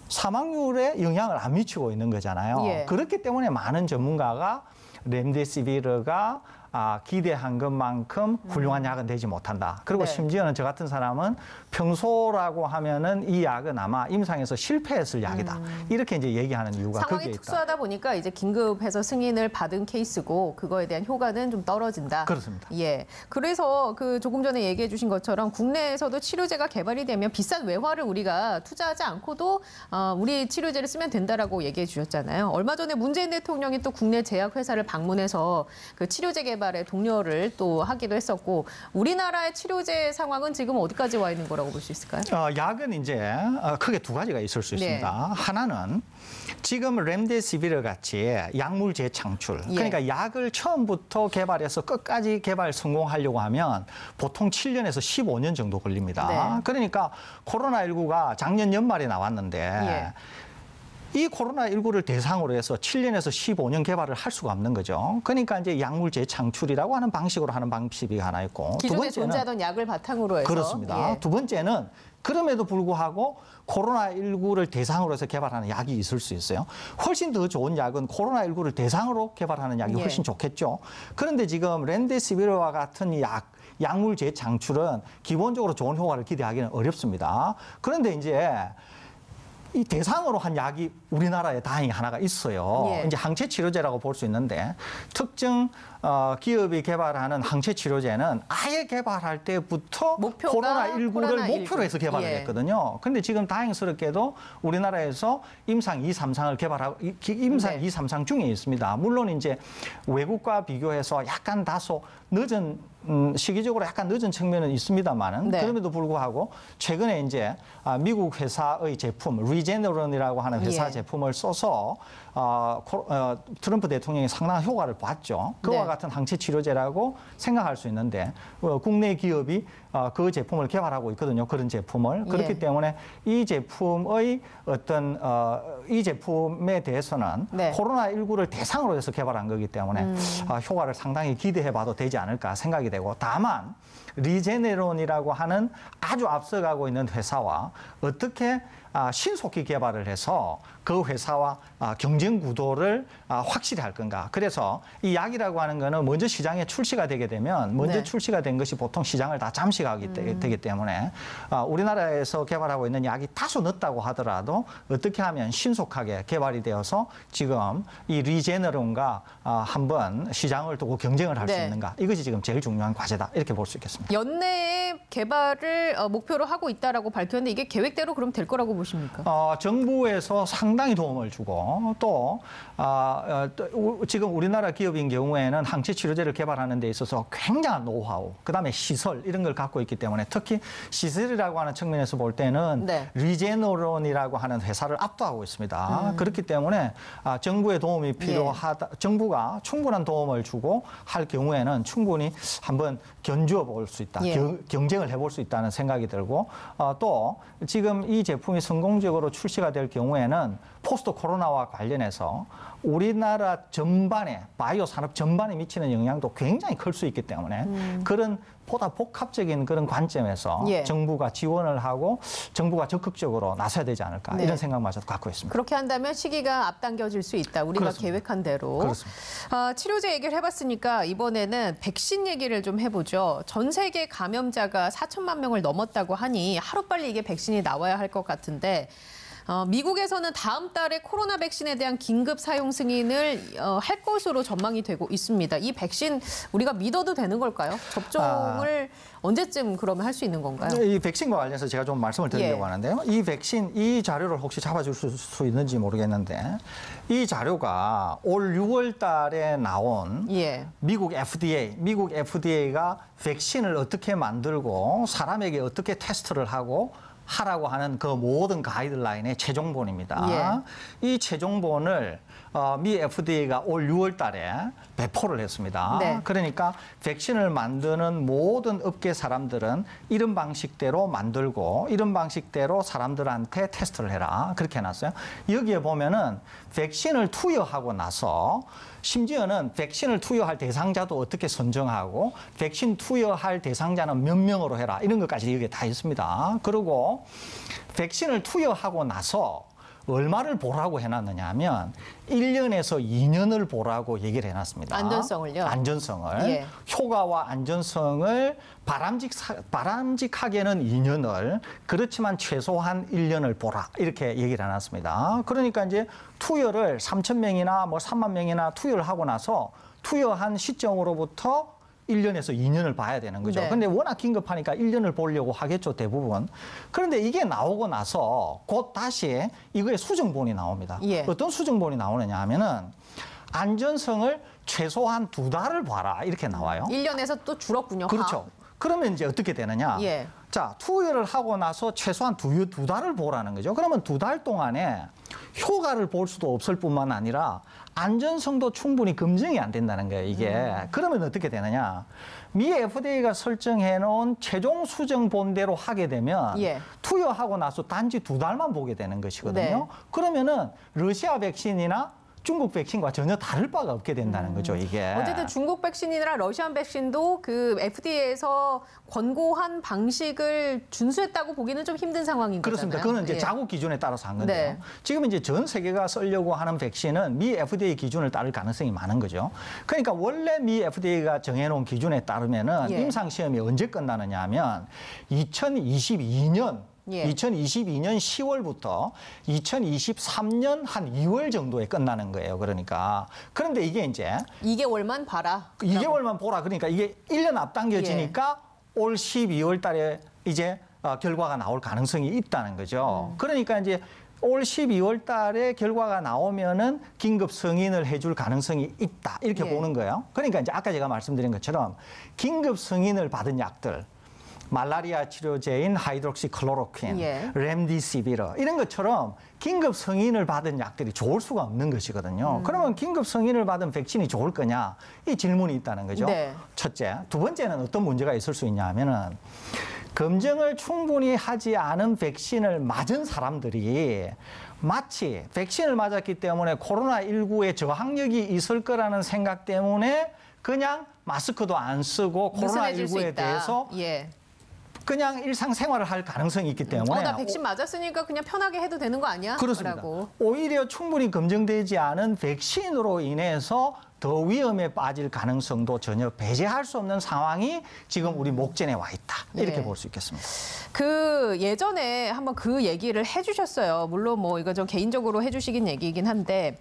사망률에 영향을 안 미치고 있는 거잖아요. 예. 그렇기 때문에 많은 전문가가 램데시비르가 아, 기대한 것만큼 훌륭한 약은 되지 못한다. 그리고 네. 심지어는 저 같은 사람은 평소라고 하면은 이 약은 아마 임상에서 실패했을 약이다. 음. 이렇게 이제 얘기하는 이유가 상황이 거기에 특수하다 있다. 보니까 이제 긴급해서 승인을 받은 케이스고 그거에 대한 효과는 좀 떨어진다. 그렇습니다. 예. 그래서 그 조금 전에 얘기해 주신 것처럼 국내에서도 치료제가 개발이 되면 비싼 외화를 우리가 투자하지 않고도 어, 우리 치료제를 쓰면 된다라고 얘기해 주셨잖아요. 얼마 전에 문재인 대통령이 또 국내 제약회사를 방문해서 그 치료제 개발 발에 독려를 또 하기도 했었고, 우리나라의 치료제 상황은 지금 어디까지 와 있는 거라고 볼 수 있을까요? 어, 약은 이제 크게 두 가지가 있을 수 있습니다. 네. 하나는 지금 램데시비르 같이 약물 재창출, 예. 그러니까 약을 처음부터 개발해서 끝까지 개발 성공하려고 하면 보통 칠 년에서 십오 년 정도 걸립니다. 네. 그러니까 코로나십구가 작년 연말에 나왔는데 예. 이 코로나십구를 대상으로 해서 칠 년에서 십오 년 개발을 할 수가 없는 거죠. 그러니까 이제 약물 재창출이라고 하는 방식으로 하는 방식이 하나 있고, 기존에 두 번째는, 존재하던 약을 바탕으로 해서 그렇습니다. 예. 두 번째는 그럼에도 불구하고 코로나십구를 대상으로 해서 개발하는 약이 있을 수 있어요. 훨씬 더 좋은 약은 코로나십구를 대상으로 개발하는 약이 훨씬 예. 좋겠죠. 그런데 지금 램데시비르와 같은 약, 약물 재창출은 기본적으로 좋은 효과를 기대하기는 어렵습니다. 그런데 이제 이 대상으로 한 약이 우리나라에 다행히 하나가 있어요. 예. 이제 항체 치료제라고 볼 수 있는데, 특정 어, 기업이 개발하는 항체 치료제는 아예 개발할 때부터 코로나십구를 코로나 목표로 해서 개발을 예. 했거든요. 근데 지금 다행스럽게도 우리나라에서 임상 이, 삼 상을 개발하고 임상 네. 이, 삼 상 중에 있습니다. 물론 이제 외국과 비교해서 약간 다소 늦은 음, 시기적으로 약간 늦은 측면은 있습니다만은 네. 그럼에도 불구하고 최근에 이제 미국 회사의 제품 리제너런이라고 하는 회사 예. 제품 제품을 써서 어, 코, 어, 트럼프 대통령이 상당한 효과를 봤죠. 그와 네. 같은 항체 치료제라고 생각할 수 있는데 어, 국내 기업이 어, 그 제품을 개발하고 있거든요. 그런 제품을. 그렇기 예. 때문에 이 제품의 어떤 어, 이 제품에 대해서는 네. 코로나십구를 대상으로 해서 개발한 거기 때문에 음. 어, 효과를 상당히 기대해봐도 되지 않을까 생각이 되고, 다만 리제네론이라고 하는 아주 앞서가고 있는 회사와 어떻게 신속히 개발을 해서 그 회사와 경쟁 구도를 확실히 할 건가. 그래서 이 약이라고 하는 거는 먼저 시장에 출시가 되게 되면 먼저 네. 출시가 된 것이 보통 시장을 다 잠식하기 음. 되기 때문에 우리나라에서 개발하고 있는 약이 다소 늦다고 하더라도 어떻게 하면 신속하게 개발이 되어서 지금 이 리제너론과 한번 시장을 두고 경쟁을 할 수 네. 있는가. 이것이 지금 제일 중요한 과제다. 이렇게 볼 수 있겠습니다. 연내에 개발을 목표로 하고 있다라고 발표했는데 이게 계획대로 그럼 될 거라고 보십니까? 어, 정부에서 상당히 도움을 주고 또, 어, 또 지금 우리나라 기업인 경우에는 항체 치료제를 개발하는 데 있어서 굉장한 노하우, 그다음에 시설 이런 걸 갖고 있기 때문에 특히 시설이라고 하는 측면에서 볼 때는 네. 리제너론이라고 하는 회사를 압도하고 있습니다. 음. 그렇기 때문에 정부의 도움이 필요하다. 예. 정부가 충분한 도움을 주고 할 경우에는 충분히 한번 견주어 볼 수 있다. 예. 겨, 경쟁을 해볼 수 있다는 생각이 들고, 어, 또 지금 이 제품이 성공적으로 출시가 될 경우에는 포스트 코로나와 관련해서 우리나라 전반에, 바이오 산업 전반에 미치는 영향도 굉장히 클 수 있기 때문에 음. 그런 보다 복합적인 그런 관점에서 예. 정부가 지원을 하고 정부가 적극적으로 나서야 되지 않을까. 네. 이런 생각마저도 갖고 있습니다. 그렇게 한다면 시기가 앞당겨질 수 있다. 우리가 그렇습니다. 계획한 대로. 그렇습니다. 아, 치료제 얘기를 해봤으니까 이번에는 백신 얘기를 좀 해보죠. 전 세계 감염자가 사천만 명을 넘었다고 하니 하루빨리 이게 백신이 나와야 할 것 같은데 어, 미국에서는 다음 달에 코로나 백신에 대한 긴급 사용 승인을 어, 할 것으로 전망이 되고 있습니다. 이 백신 우리가 믿어도 되는 걸까요? 접종을 아, 언제쯤 그러면 할 수 있는 건가요? 이 백신과 관련해서 제가 좀 말씀을 드리려고 예. 하는데요. 이 백신, 이 자료를 혹시 잡아줄 수 있는지 모르겠는데 이 자료가 올 유월 달에 나온 예. 미국 에프디에이, 미국 에프디에이가 백신을 어떻게 만들고 사람에게 어떻게 테스트를 하고 하라고 하는 그 모든 가이드라인의 최종본입니다. 예. 이 최종본을 미 에프디에이가 올 유월 달에 배포를 했습니다. 네. 그러니까 백신을 만드는 모든 업계 사람들은 이런 방식대로 만들고 이런 방식대로 사람들한테 테스트를 해라. 그렇게 해놨어요. 여기에 보면은 백신을 투여하고 나서 심지어는 백신을 투여할 대상자도 어떻게 선정하고 백신 투여할 대상자는 몇 명으로 해라. 이런 것까지 여기에 다 있습니다. 그리고 백신을 투여하고 나서 얼마를 보라고 해놨느냐 하면 일 년에서 이 년을 보라고 얘기를 해놨습니다. 안전성을요? 안전성을. 예. 효과와 안전성을 바람직, 바람직하게는 이 년을, 그렇지만 최소한 일 년을 보라. 이렇게 얘기를 해놨습니다. 그러니까 이제 투여를 삼천 명이나 뭐 삼만 명이나 투여를 하고 나서 투여한 시점으로부터 일 년에서 이 년을 봐야 되는 거죠. 네. 근데 워낙 긴급하니까 일 년을 보려고 하겠죠, 대부분. 그런데 이게 나오고 나서 곧 다시 이거에 수정본이 나옵니다. 예. 어떤 수정본이 나오느냐 하면은 안전성을 최소한 두 달을 봐라. 이렇게 나와요. 일 년에서 또 줄었군요. 그렇죠. 아. 그러면 이제 어떻게 되느냐. 예. 자, 투여를 하고 나서 최소한 두, 두 달을 보라는 거죠. 그러면 두 달 동안에 효과를 볼 수도 없을 뿐만 아니라 안전성도 충분히 검증이 안 된다는 거예요, 이게. 음. 그러면 어떻게 되느냐. 미 에프디에이가 설정해놓은 최종 수정 본대로 하게 되면 예. 투여하고 나서 단지 두 달만 보게 되는 것이거든요. 네. 그러면은 러시아 백신이나 중국 백신과 전혀 다를 바가 없게 된다는 거죠, 이게. 어쨌든 중국 백신이나 러시안 백신도 그 에프디에이에서 권고한 방식을 준수했다고 보기는 좀 힘든 상황인 거죠. 그렇습니다. 거잖아요. 그거는 이제 예. 자국 기준에 따라서 한 건데요. 네. 지금 이제 전 세계가 쓰려고 하는 백신은 미 에프디에이 기준을 따를 가능성이 많은 거죠. 그러니까 원래 미 에프디에이가 정해놓은 기준에 따르면은 예. 임상시험이 언제 끝나느냐 하면 이천이십이 년. 예. 이천이십이 년 시월부터 이천이십삼 년 한 이월 정도에 끝나는 거예요. 그러니까. 그런데 이게 이제 이 개월만 봐라. 이 개월만 보라. 그러니까 이게 일 년 앞당겨지니까 예. 올 십이월 달에 이제 결과가 나올 가능성이 있다는 거죠. 음. 그러니까 이제 올 십이월 달에 결과가 나오면은 긴급 승인을 해줄 가능성이 있다. 이렇게 예. 보는 거예요. 그러니까 이제 아까 제가 말씀드린 것처럼 긴급 승인을 받은 약들. 말라리아 치료제인 하이드록시클로로퀸, 예. 렘디시비르 이런 것처럼 긴급 승인을 받은 약들이 좋을 수가 없는 것이거든요. 음. 그러면 긴급 승인을 받은 백신이 좋을 거냐? 이 질문이 있다는 거죠. 네. 첫째. 두 번째는 어떤 문제가 있을 수 있냐 하면은 검증을 충분히 하지 않은 백신을 맞은 사람들이 마치 백신을 맞았기 때문에 코로나십구에 저항력이 있을 거라는 생각 때문에 그냥 마스크도 안 쓰고 코로나십구에 대해서 예. 그냥 일상생활을 할 가능성이 있기 때문에 어, 나 백신 맞았으니까 그냥 편하게 해도 되는 거 아니야? 그렇습니다. 라고. 오히려 충분히 검증되지 않은 백신으로 인해서 더 위험에 빠질 가능성도 전혀 배제할 수 없는 상황이 지금 우리 목전에 와 있다. 이렇게 네. 볼 수 있겠습니다. 그 예전에 한번 그 얘기를 해주셨어요. 물론 뭐 이거 좀 개인적으로 해주시긴 얘기이긴 한데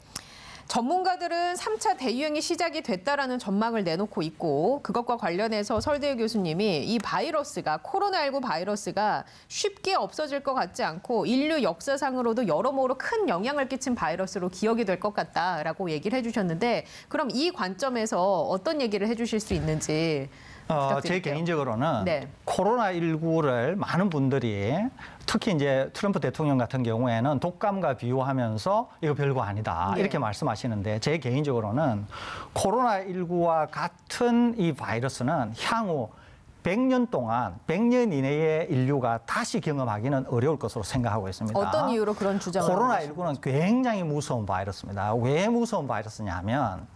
전문가들은 삼 차 대유행이 시작이 됐다라는 전망을 내놓고 있고 그것과 관련해서 설대우 교수님이 이 바이러스가 코로나십구 바이러스가 쉽게 없어질 것 같지 않고 인류 역사상으로도 여러모로 큰 영향을 끼친 바이러스로 기억이 될 것 같다라고 얘기를 해주셨는데 그럼 이 관점에서 어떤 얘기를 해주실 수 있는지 부탁드릴게요. 어, 제 개인적으로는 네. 코로나십구를 많은 분들이 특히 이제 트럼프 대통령 같은 경우에는 독감과 비유하면서 이거 별거 아니다 네. 이렇게 말씀하시는데 제 개인적으로는 코로나십구와 같은 이 바이러스는 향후 백 년 동안 백 년 이내에 인류가 다시 경험하기는 어려울 것으로 생각하고 있습니다. 어떤 이유로 그런 주장을 코로나십구는 굉장히 무서운 바이러스입니다. 왜 무서운 바이러스냐 하면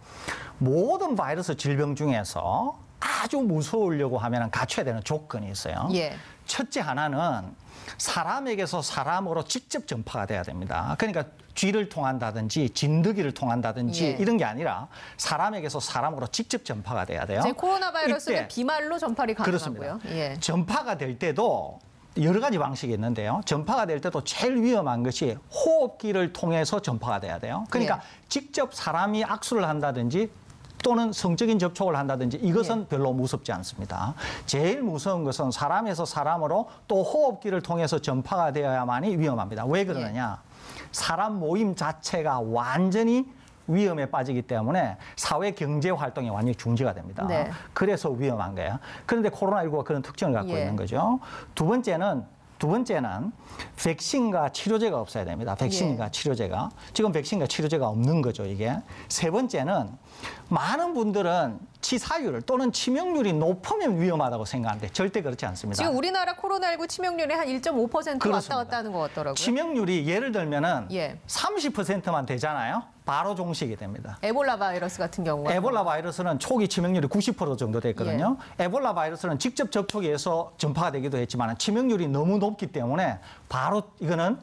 모든 바이러스 질병 중에서 아주 무서우려고 하면 갖춰야 되는 조건이 있어요. 예. 첫째 하나는 사람에게서 사람으로 직접 전파가 돼야 됩니다. 그러니까 쥐를 통한다든지 진드기를 통한다든지 예. 이런 게 아니라 사람에게서 사람으로 직접 전파가 돼야 돼요. 제 코로나 바이러스는 이때, 비말로 전파가 가능하고요. 예. 전파가 될 때도 여러 가지 방식이 있는데요. 전파가 될 때도 제일 위험한 것이 호흡기를 통해서 전파가 돼야 돼요. 그러니까 예. 직접 사람이 악수를 한다든지 또는 성적인 접촉을 한다든지 이것은 예. 별로 무섭지 않습니다. 제일 무서운 것은 사람에서 사람으로 또 호흡기를 통해서 전파가 되어야만이 위험합니다. 왜 그러느냐? 예. 사람 모임 자체가 완전히 위험에 빠지기 때문에 사회 경제 활동이 완전히 중지가 됩니다. 네. 그래서 위험한 거예요. 그런데 코로나십구가 그런 특징을 갖고 예. 있는 거죠. 두 번째는 두 번째는 백신과 치료제가 없어야 됩니다. 백신과 예. 치료제가. 지금 백신과 치료제가 없는 거죠, 이게. 세 번째는 많은 분들은 치사율 또는 치명률이 높으면 위험하다고 생각하는데 절대 그렇지 않습니다. 지금 우리나라 코로나십구 치명률이 한 일 점 오 퍼센트 왔다 갔다 하는 것 같더라고요. 치명률이 예를 들면은 예. 삼십 퍼센트만 되잖아요. 바로 종식이 됩니다. 에볼라 바이러스 같은 경우가 에볼라 바이러스는 초기 치명률이 구십 퍼센트 정도 됐거든요. 예. 에볼라 바이러스는 직접 접촉에서 전파가 되기도 했지만 치명률이 너무 높기 때문에 바로 이거는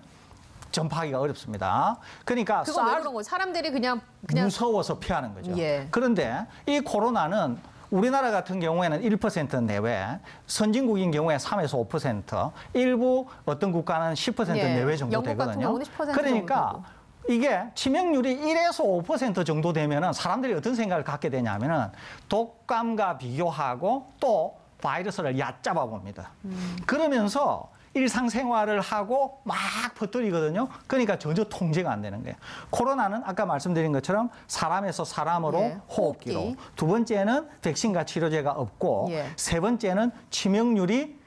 전파하기가 어렵습니다. 그러니까 그거 왜 그런 거예요? 사람들이 그냥, 그냥 무서워서 피하는 거죠. 예. 그런데 이 코로나는 우리나라 같은 경우에는 일 퍼센트 내외, 선진국인 경우에 삼에서 오 퍼센트, 일부 어떤 국가는 십 퍼센트 예. 내외 정도 영국 되거든요. 같은 경우는 십 퍼센트 그러니까 정도 되고. 이게 치명률이 일에서 오 퍼센트 정도 되면은 사람들이 어떤 생각을 갖게 되냐면은 독감과 비교하고 또 바이러스를 얕잡아 봅니다. 음. 그러면서 일상생활을 하고 막 퍼뜨리거든요. 그러니까 전혀 통제가 안 되는 거예요. 코로나는 아까 말씀드린 것처럼 사람에서 사람으로 예, 호흡기로. 호흡기. 두 번째는 백신과 치료제가 없고 예. 세 번째는 치명률이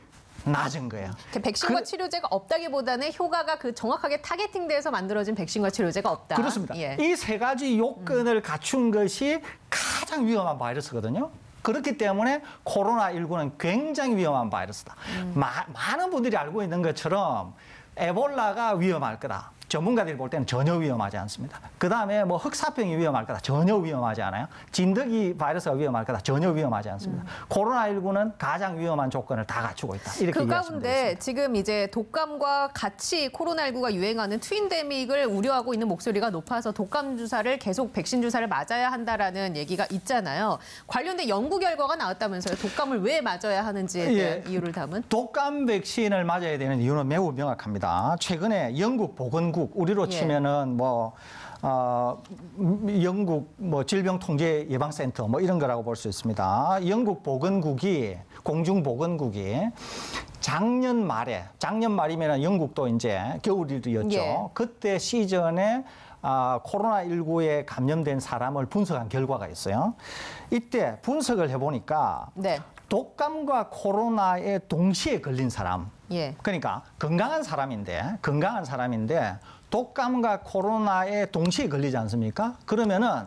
낮은 거예요. 백신과 그, 치료제가 없다기보다는 효과가 그 정확하게 타겟팅돼서 만들어진 백신과 치료제가 없다. 그렇습니다. 예. 이 세 가지 요건을 음. 갖춘 것이 가장 위험한 바이러스거든요. 그렇기 때문에 코로나십구는 굉장히 위험한 바이러스다. 음. 마, 많은 분들이 알고 있는 것처럼 에볼라가 위험할 거다. 전문가들이 볼 때는 전혀 위험하지 않습니다. 그다음에 뭐 흑사병이 위험할 거다. 전혀 위험하지 않아요. 진드기 바이러스가 위험할 거다. 전혀 위험하지 않습니다. 음. 코로나십구는 가장 위험한 조건을 다 갖추고 있다. 이렇게 그 가운데 지금 이제 독감과 같이 코로나십구가 유행하는 트윈데믹을 우려하고 있는 목소리가 높아서 독감 주사를 계속 백신 주사를 맞아야 한다라는 얘기가 있잖아요. 관련된 연구 결과가 나왔다면서요. 독감을 왜 맞아야 하는지에 대한 예. 이유를 담은. 독감 백신을 맞아야 되는 이유는 매우 명확합니다. 최근에 영국 보건국 우리로 치면은 뭐 어, 영국 뭐 질병통제 예방센터 뭐 이런 거라고 볼 수 있습니다. 영국 보건국이 공중보건국이 작년 말에 작년 말이면 영국도 이제 겨울이었죠. 예. 그때 시즌에 아, 코로나십구에 감염된 사람을 분석한 결과가 있어요. 이때 분석을 해보니까 네. 독감과 코로나에 동시에 걸린 사람, 예. 그러니까 건강한 사람인데, 건강한 사람인데 독감과 코로나에 동시에 걸리지 않습니까? 그러면은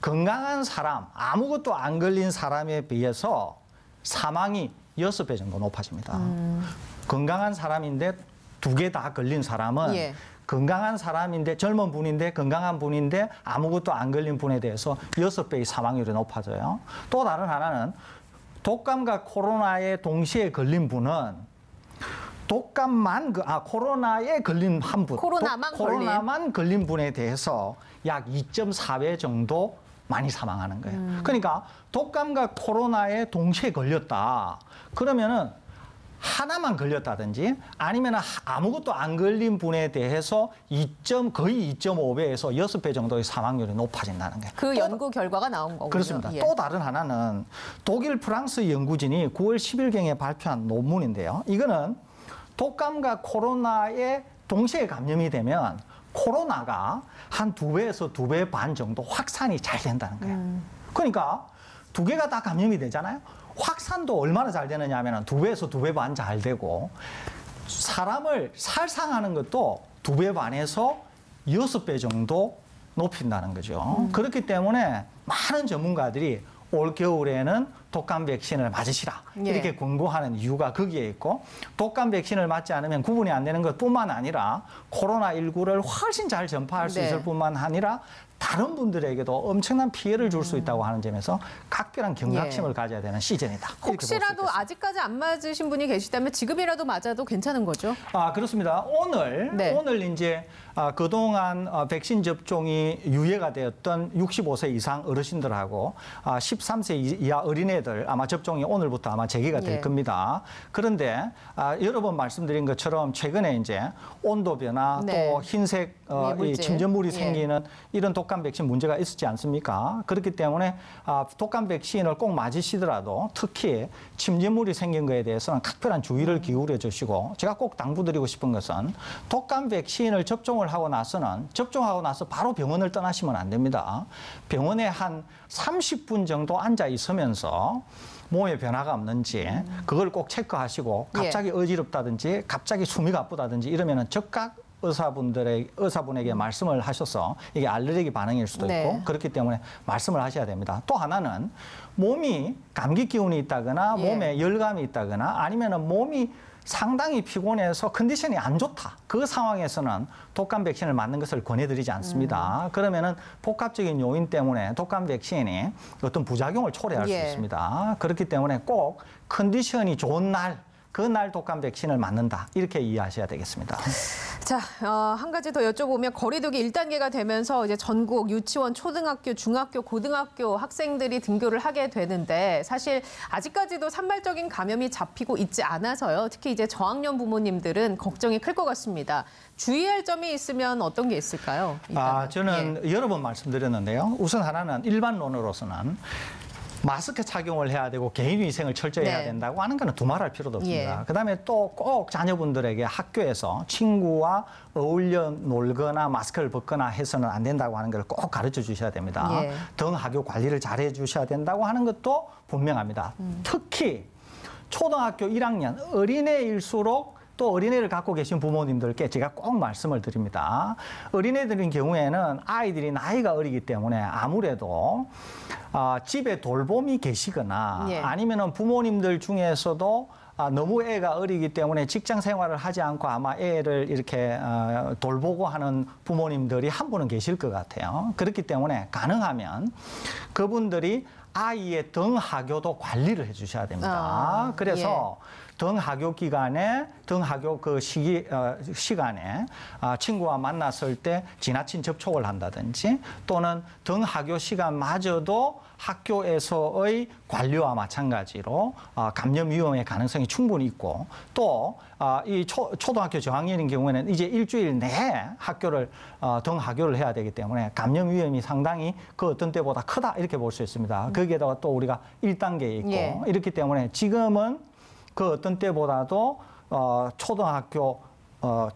건강한 사람, 아무것도 안 걸린 사람에 비해서 사망이 여섯 배 정도 높아집니다. 음. 건강한 사람인데 두 개 다 걸린 사람은 예. 건강한 사람인데, 젊은 분인데, 건강한 분인데 아무것도 안 걸린 분에 대해서 여섯 배의 사망률이 높아져요. 또 다른 하나는 독감과 코로나에 동시에 걸린 분은 독감만, 아, 코로나에 걸린 한 분, 코로나만, 독, 걸린. 코로나만 걸린 분에 대해서 약 이 점 사 배 정도 많이 사망하는 거예요. 음. 그러니까 독감과 코로나에 동시에 걸렸다. 그러면은 하나만 걸렸다든지 아니면 아무것도 안 걸린 분에 대해서 거의 이 점 오 배에서 여섯 배 정도의 사망률이 높아진다는 거예요. 그 연구 결과가 나온 거군요. 그렇습니다. 예. 또 다른 하나는 독일 프랑스 연구진이 구월 십일경에 발표한 논문인데요. 이거는 독감과 코로나에 동시에 감염이 되면 코로나가 한 두 배에서 두 배 반 정도 확산이 잘 된다는 거예요. 음. 그러니까 두 개가 다 감염이 되잖아요. 확산도 얼마나 잘 되느냐 하면 두 배에서 두 배 반 잘 되고, 사람을 살상하는 것도 두 배 반에서 여섯 배 정도 높인다는 거죠. 음. 그렇기 때문에 많은 전문가들이 올겨울에는 독감 백신을 맞으시라 예. 이렇게 권고하는 이유가 거기에 있고, 독감 백신을 맞지 않으면 구분이 안 되는 것뿐만 아니라 코로나십구를 훨씬 잘 전파할 수 네. 있을 뿐만 아니라 다른 분들에게도 엄청난 피해를 줄 수 있다고 하는 점에서 각별한 경각심을 예. 가져야 되는 시즌이다. 혹시라도 아직까지 안 맞으신 분이 계시다면 지금이라도 맞아도 괜찮은 거죠? 아, 그렇습니다. 오늘, 네. 오늘 이제 아, 그동안 아, 백신 접종이 유예가 되었던 육십오 세 이상 어르신들하고 아, 십삼 세 이하 어린애들 아마 접종이 오늘부터 아마 재개가 될 예. 겁니다. 그런데 아, 여러 번 말씀드린 것처럼 최근에 이제 온도 변화 네. 또 흰색 어, 이 침전물이 예. 생기는 이런 독감 백신 문제가 있었지 않습니까? 그렇기 때문에 아, 독감 백신을 꼭 맞으시더라도 특히 침전물이 생긴 것에 대해서는 각별한 주의를 기울여 주시고, 제가 꼭 당부드리고 싶은 것은 독감 백신을 접종을 하고 나서는 접종하고 나서 바로 병원을 떠나시면 안 됩니다. 병원에 한 삼십 분 정도 앉아 있으면서 몸에 변화가 없는지 그걸 꼭 체크하시고, 갑자기 어지럽다든지 갑자기 숨이 가쁘다든지 이러면은 즉각 의사분들의, 의사분에게 말씀을 하셔서 이게 알레르기 반응일 수도 있고 네. 그렇기 때문에 말씀을 하셔야 됩니다. 또 하나는 몸이 감기 기운이 있다거나 예. 몸에 열감이 있다거나 아니면 몸이 상당히 피곤해서 컨디션이 안 좋다. 그 상황에서는 독감 백신을 맞는 것을 권해드리지 않습니다. 음. 그러면은 복합적인 요인 때문에 독감 백신이 어떤 부작용을 초래할 예. 수 있습니다. 그렇기 때문에 꼭 컨디션이 좋은 날, 그날 독감 백신을 맞는다. 이렇게 이해하셔야 되겠습니다. 자, 어, 한 가지 더 여쭤보면, 거리두기 일 단계가 되면서 이제 전국 유치원, 초등학교, 중학교, 고등학교 학생들이 등교를 하게 되는데, 사실 아직까지도 산발적인 감염이 잡히고 있지 않아서요. 특히 이제 저학년 부모님들은 걱정이 클 것 같습니다. 주의할 점이 있으면 어떤 게 있을까요? 일단은. 아, 저는 예. 여러 번 말씀드렸는데요. 우선 하나는 일반론으로서는 마스크 착용을 해야 되고 개인위생을 철저히 네. 해야 된다고 하는 거는 두말할 필요도 없습니다. 예. 그다음에 또 꼭 자녀분들에게 학교에서 친구와 어울려 놀거나 마스크를 벗거나 해서는 안 된다고 하는 걸 꼭 가르쳐 주셔야 됩니다. 예. 등하교 관리를 잘해 주셔야 된다고 하는 것도 분명합니다. 음. 특히 초등학교 일 학년 어린애일수록 또 어린애를 갖고 계신 부모님들께 제가 꼭 말씀을 드립니다. 어린애들인 경우에는 아이들이 나이가 어리기 때문에 아무래도 아, 집에 돌봄이 계시거나 예. 아니면은 부모님들 중에서도 아, 너무 애가 어리기 때문에 직장 생활을 하지 않고 아마 애를 이렇게 어, 돌보고 하는 부모님들이 한 분은 계실 것 같아요. 그렇기 때문에 가능하면 그분들이 아이의 등하교도 관리를 해주셔야 됩니다. 아, 그래서 예. 등하교 기간에, 등하교 그 시기, 어, 시간에 아, 친구와 만났을 때 지나친 접촉을 한다든지, 또는 등하교 시간마저도 학교에서의 관리와 마찬가지로 아, 감염 위험의 가능성이 충분히 있고, 또 이 아, 초등학교 저학년인 경우에는 이제 일주일 내에 학교를 어, 등하교를 해야 되기 때문에 감염 위험이 상당히 그 어떤 때보다 크다 이렇게 볼 수 있습니다. 음. 거기에다가 또 우리가 일 단계에 있고 예. 이렇기 때문에 지금은 그 어떤 때보다도 어, 초등학교 어,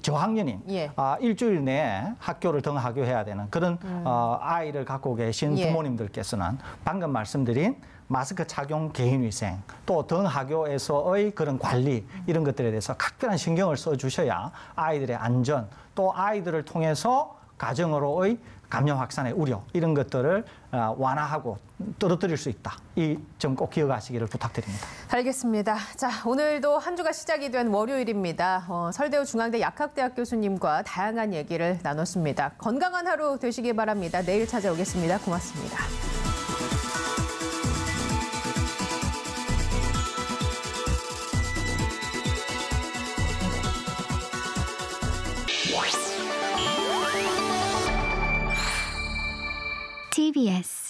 저학년인 예. 아, 일주일 내에 학교를 등하교해야 되는 그런 음. 어, 아이를 갖고 계신 예. 부모님들께서는 방금 말씀드린 마스크 착용, 개인위생, 또 등하교에서의 그런 관리 이런 것들에 대해서 각별한 신경을 써주셔야 아이들의 안전, 또 아이들을 통해서 가정으로의 감염 확산의 우려 이런 것들을 완화하고 떨어뜨릴 수 있다. 이 점 꼭 기억하시기를 부탁드립니다. 알겠습니다. 자, 오늘도 한 주가 시작이 된 월요일입니다. 어, 설대우 중앙대 약학대학 교수님과 다양한 얘기를 나눴습니다. 건강한 하루 되시길 바랍니다. 내일 찾아오겠습니다. 고맙습니다. 티비에스